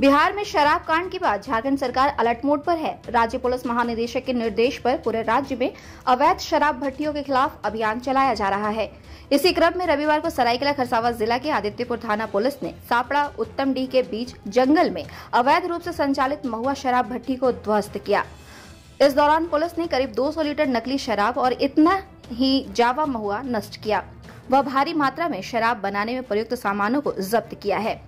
बिहार में शराब कांड के बाद झारखंड सरकार अलर्ट मोड पर है। राज्य पुलिस महानिदेशक के निर्देश पर पूरे राज्य में अवैध शराब भट्टियों के खिलाफ अभियान चलाया जा रहा है। इसी क्रम में रविवार को सरायकेला-खरसावां जिला के आदित्यपुर थाना पुलिस ने सापड़ा उत्तमडीह के बीच जंगल में अवैध रूप से संचालित महुआ शराब भट्टी को ध्वस्त किया। इस दौरान पुलिस ने करीब 200 लीटर नकली शराब और इतना ही जावा महुआ नष्ट किया। वह भारी मात्रा में शराब बनाने में प्रयुक्त सामानों को जब्त किया है।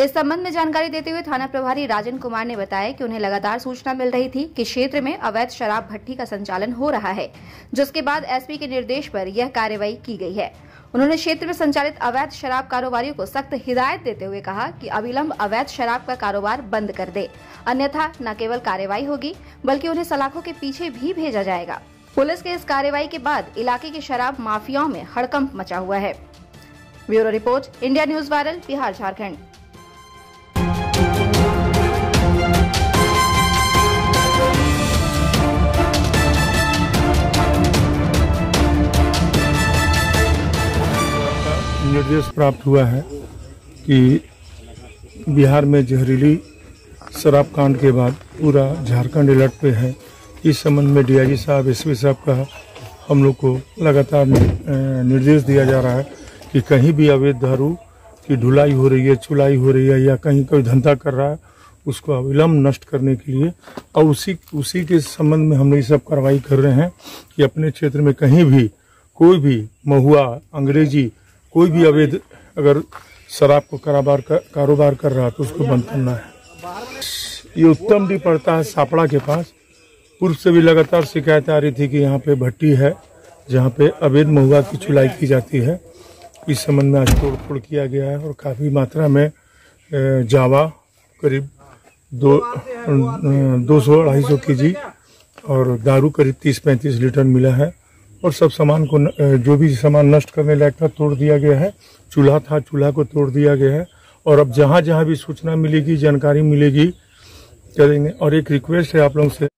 इस संबंध में जानकारी देते हुए थाना प्रभारी राजन कुमार ने बताया कि उन्हें लगातार सूचना मिल रही थी कि क्षेत्र में अवैध शराब भट्टी का संचालन हो रहा है, जिसके बाद एसपी के निर्देश पर यह कार्रवाई की गई है। उन्होंने क्षेत्र में संचालित अवैध शराब कारोबारियों को सख्त हिदायत देते हुए कहा कि अविलंब अवैध शराब का कारोबार बंद कर दे, अन्यथा न केवल कार्रवाई होगी बल्कि उन्हें सलाखों के पीछे भी भेजा जाएगा। पुलिस के इस कार्रवाई के बाद इलाके के शराब माफियाओं में हड़कंप मचा हुआ है। Bureau report, India news viral, Bihar Jharkhand. निर्देश प्राप्त हुआ है कि बिहार में जहरीली शराब कांड के बाद पूरा झारखंड अलर्ट पे है। इस संबंध में डीआईजी साहब, एसपी साहब का हम लोग को लगातार निर्देश दिया जा रहा है कि कहीं भी अवैध दारू की ढुलाई हो रही है, चुलाई हो रही है या कहीं कोई धंधा कर रहा है, उसको अविलंब नष्ट करने के लिए। और उसी के संबंध में हम लोग ये सब कार्रवाई कर रहे हैं कि अपने क्षेत्र में कहीं भी कोई भी महुआ, अंग्रेजी, कोई भी अवैध अगर शराब को कारोबार कर रहा है तो उसको बंद करना है। ये उत्तमडीह पड़ता है सापड़ा के पास। पूर्व से भी लगातार शिकायत आ रही थी कि यहाँ पे भट्टी है जहाँ पे अवैध महुआ की चुलाई की जाती है। इस संबंध में आज तोड़फोड़ किया गया है और काफ़ी मात्रा में जावा करीब 200-250 kg और दारू करीब 30-35 लीटर मिला है। और सब सामान को जो भी सामान नष्ट करने लायक था तोड़ दिया गया है। चूल्हा था, चूल्हा को तोड़ दिया गया है। और अब जहाँ जहाँ भी सूचना मिलेगी, जानकारी मिलेगी करेंगे। और एक रिक्वेस्ट है आप लोगों से।